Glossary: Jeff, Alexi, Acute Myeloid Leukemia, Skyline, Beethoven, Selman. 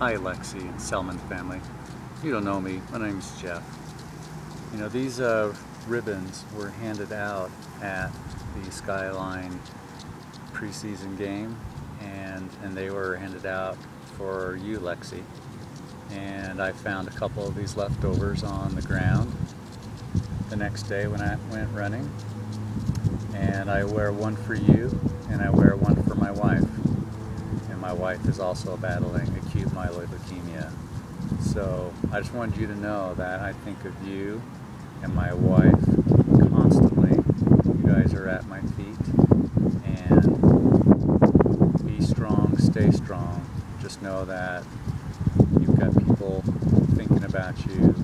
Hi, Alexi and Selman family. You don't know me. My name's Jeff. You know, these ribbons were handed out at the Skyline preseason game, and they were handed out for you, Lexi. And I found a couple of these leftovers on the ground the next day when I went running. And I wear one for you, and I wear one for my wife. My wife is also battling acute myeloid leukemia. So I just wanted you to know that I think of you and my wife constantly. You guys are at my feet. And be strong, stay strong. Just know that you've got people thinking about you